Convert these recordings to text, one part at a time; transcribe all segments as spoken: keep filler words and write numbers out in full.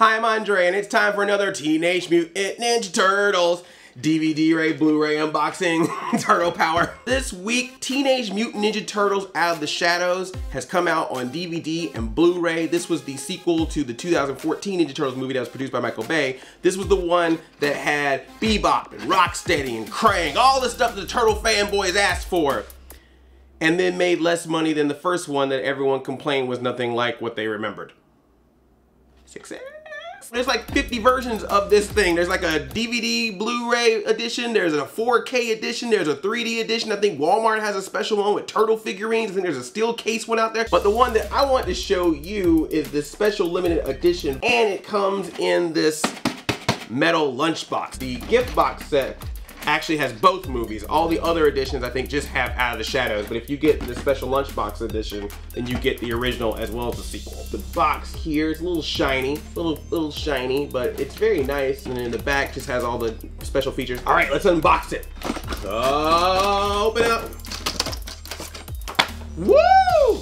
Hi, I'm Andre, and it's time for another Teenage Mutant Ninja Turtles D V D Ray, Blu-ray unboxing. Turtle power. This week, Teenage Mutant Ninja Turtles Out of the Shadows has come out on D V D and Blu-ray. This was the sequel to the two thousand fourteen Ninja Turtles movie that was produced by Michael Bay. This was the one that had Bebop and Rocksteady and Krang, all the stuff that the turtle fanboys asked for, and then made less money than the first one that everyone complained was nothing like what they remembered. Success. There's like fifty versions of this thing. There's like a D V D Blu-ray edition. There's a four K edition. There's a three D edition. I think Walmart has a special one with turtle figurines. I think there's a steel case one out there. But the one that I want to show you is this special limited edition. And it comes in this metal lunchbox. The gift box set actually has both movies. All the other editions I think just have Out of the Shadows, but if you get the special lunchbox edition, then you get the original as well as the sequel. The box here is a little shiny, little little shiny, but it's very nice. And then the back just has all the special features. All right, let's unbox it. Oh, open it up. Woo!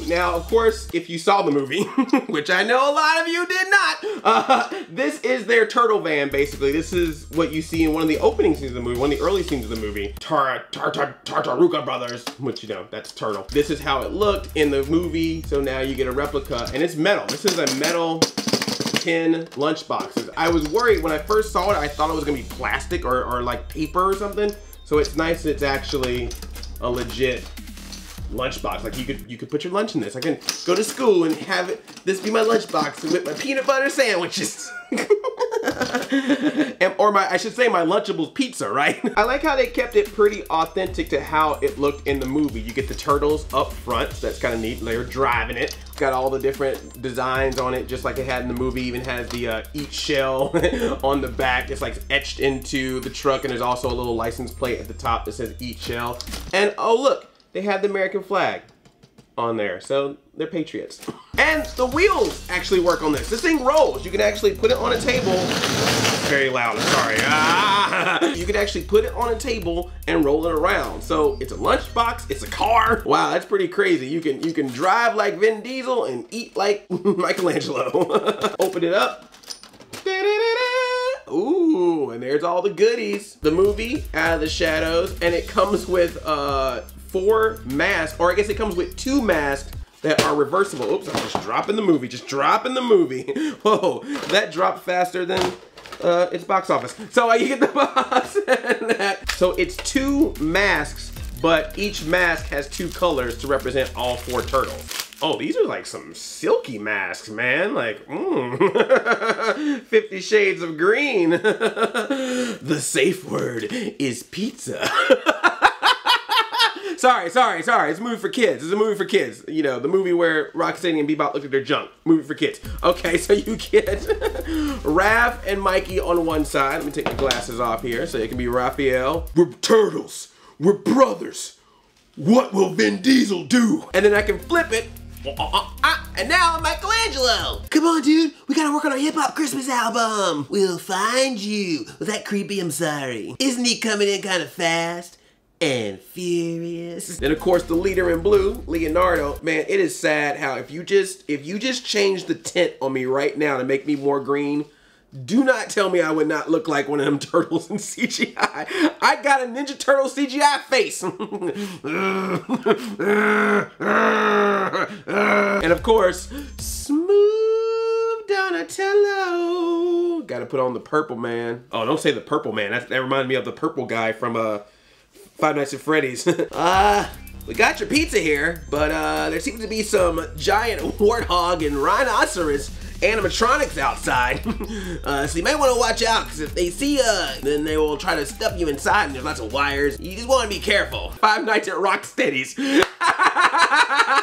Now, of course, if you saw the movie, which I know a lot of you did not, uh, this is their turtle van, basically. This is what you see in one of the opening scenes of the movie, one of the early scenes of the movie. Tar tar tar Tartaruga Brothers, which, you know, that's turtle. This is how it looked in the movie, so now you get a replica, and it's metal. This is a metal tin lunchbox. I was worried when I first saw it, I thought it was gonna be plastic or, or like paper or something, so it's nice it's actually a legit lunchbox. Like you could you could put your lunch in this. I can go to school and have it this be my lunchbox with my peanut butter sandwiches. and, or my I should say my Lunchables pizza, right? I like how they kept it pretty authentic to how it looked in the movie. You get the turtles up front, so that's kind of neat. They're driving it. It's got all the different designs on it, just like it had in the movie. It even has the uh, eat shell on the back. It's like etched into the truck, and there's also a little license plate at the top that says eat shell. And oh look, they have the American flag on there, so they're patriots. And the wheels actually work on this. This thing rolls. You can actually put it on a table. Very loud, I'm sorry. Ah. You can actually put it on a table and roll it around. So it's a lunchbox, it's a car. Wow, that's pretty crazy. You can, you can drive like Vin Diesel and eat like Michelangelo. Open it up. Ooh, and there's all the goodies. The movie, Out of the Shadows, and it comes with uh, four masks, or I guess it comes with two masks that are reversible. Oops, I'm just dropping the movie, just dropping the movie. Whoa, that dropped faster than uh, its box office. So uh, you get the box and that. So it's two masks, but each mask has two colors to represent all four turtles. Oh, these are like some silky masks, man. Like, mmm. Fifty Shades of Green. The safe word is pizza. Sorry, sorry, sorry. It's a movie for kids. It's a movie for kids. You know, the movie where Rocksteady and Bebop looked at their junk. Movie for kids. Okay, so you get Raph and Mikey on one side. Let me take my glasses off here so it can be Raphael. We're turtles. We're brothers. What will Vin Diesel do? And then I can flip it. And now I'm Michelangelo. Come on, dude. We gotta work on our hip-hop Christmas album. We'll find you. Was that creepy? I'm sorry. Isn't he coming in kind of fast? And furious. Then of course the leader in blue, Leonardo. Man, it is sad how if you just if you just change the tint on me right now to make me more green, do not tell me I would not look like one of them turtles in C G I. I got a Ninja Turtle C G I face. And of course, smooth Donatello. Gotta put on the purple man. Oh, don't say the purple man. That, that reminded me of the purple guy from uh Five Nights at Freddy's. uh, we got your pizza here, but uh, there seems to be some giant warthog and rhinoceros animatronics outside. uh, so you might want to watch out, because if they see uh, then they will try to stuff you inside, and there's lots of wires. You just want to be careful. Five Nights at Rocksteady's.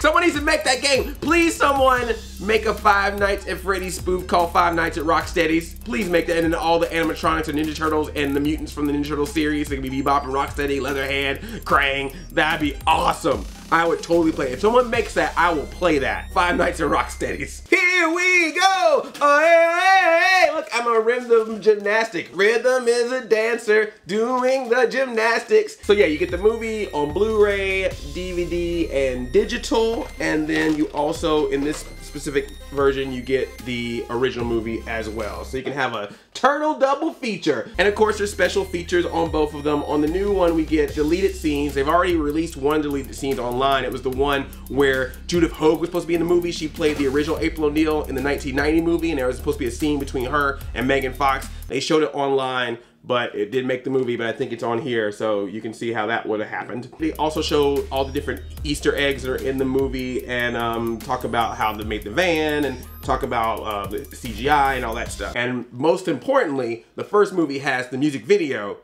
Someone needs to make that game. Please, someone make a Five Nights at Freddy's spoof called Five Nights at Rocksteady's. Please make that, and then all the animatronics are Ninja Turtles and the mutants from the Ninja Turtles series. They can be Bebop and Rocksteady, Leatherhead, Krang. That'd be awesome. I would totally play it. If someone makes that, I will play that. Five Nights at Rocksteady's. Here we go! Oh, hey, hey, hey. Look, I'm a rhythm gymnastic. Rhythm is a dancer doing the gymnastics. So yeah, you get the movie on Blu-ray, D V D, and digital, and then you also, in this specific version, you get the original movie as well. So you can have a turtle double feature. And of course, there's special features on both of them. On the new one, we get deleted scenes. They've already released one deleted scenes online. It was the one where Judith Hogue was supposed to be in the movie. She played the original April O'Neil in the nineteen ninety movie, and there was supposed to be a scene between her and Megan Fox. They showed it online, but it did make the movie, but I think it's on here, so you can see how that would have happened. They also show all the different Easter eggs that are in the movie, and um, talk about how they made the van, and talk about uh, the C G I and all that stuff. And most importantly, the first movie has the music video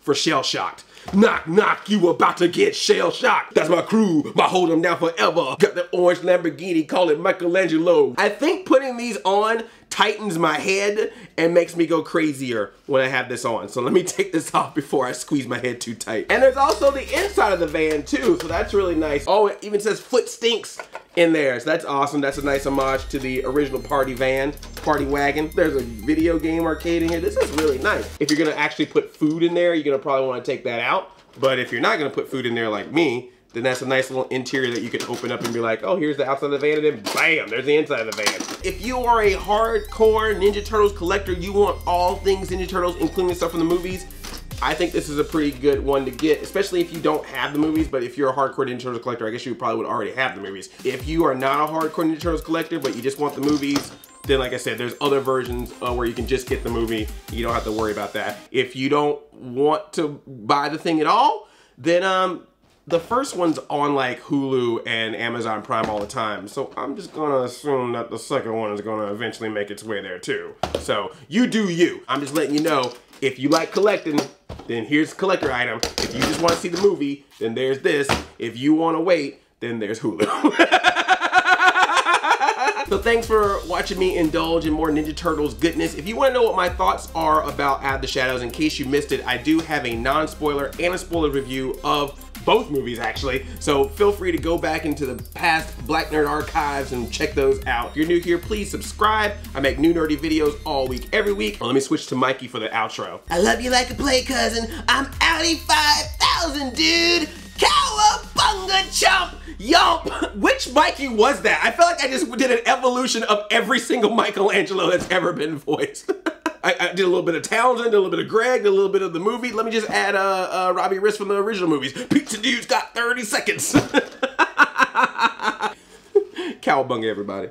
for Shell Shocked. Knock, knock, you about to get shell shocked. That's my crew, my hold them down forever. Got the orange Lamborghini, call it Michelangelo. I think putting these on tightens my head and makes me go crazier when I have this on. So let me take this off before I squeeze my head too tight. And there's also the inside of the van too, so that's really nice. Oh, it even says foot stinks in there, so that's awesome. That's a nice homage to the original party van, party wagon. There's a video game arcade in here. This is really nice. If you're gonna actually put food in there, you're gonna probably wanna take that out. But if you're not gonna put food in there like me, then that's a nice little interior that you can open up and be like, oh, here's the outside of the van, and then bam, there's the inside of the van. If you are a hardcore Ninja Turtles collector, you want all things Ninja Turtles, including stuff from the movies, I think this is a pretty good one to get, especially if you don't have the movies. But if you're a hardcore Ninja Turtles collector, I guess you probably would already have the movies. If you are not a hardcore Ninja Turtles collector, but you just want the movies, then like I said, there's other versions uh, where you can just get the movie. You don't have to worry about that. If you don't want to buy the thing at all, then um, the first one's on like Hulu and Amazon Prime all the time. So I'm just gonna assume that the second one is gonna eventually make its way there too. So you do you. I'm just letting you know, if you like collecting, then here's the collector item. If you just want to see the movie, then there's this. If you want to wait, then there's Hulu. So thanks for watching me indulge in more Ninja Turtles goodness. If you want to know what my thoughts are about Out of the Shadows, in case you missed it, I do have a non-spoiler and a spoiler review of both movies, actually. So feel free to go back into the past Black Nerd archives and check those out. If you're new here, please subscribe. I make new nerdy videos all week, every week. Well, let me switch to Mikey for the outro. I love you like a play cousin. I'm outie five thousand, dude. Cowabunga chomp, yomp. Which Mikey was that? I feel like I just did an evolution of every single Michelangelo that's ever been voiced. I, I did a little bit of Townsend, a little bit of Greg, a little bit of the movie. Let me just add uh, uh, Robbie Rist from the original movies. Pizza Dude's got thirty seconds. Cowabunga, everybody.